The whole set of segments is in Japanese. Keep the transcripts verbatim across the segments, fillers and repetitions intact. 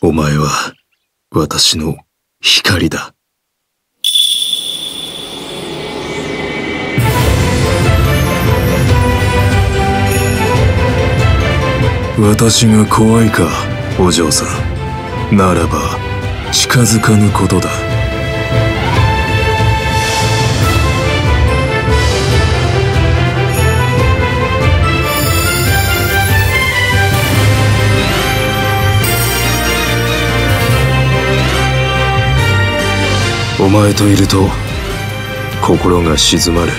お前は私の光だ。私が怖いか、お嬢さん。ならば近づかぬことだ。お前といると心が静まる。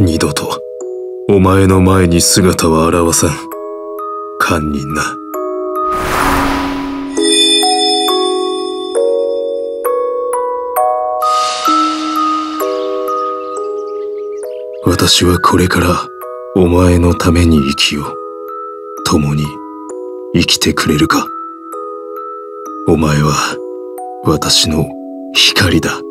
二度とお前の前に姿は現さん。堪忍な。私はこれからお前のために生きよう。共に生きてくれるか。お前は私の光だ。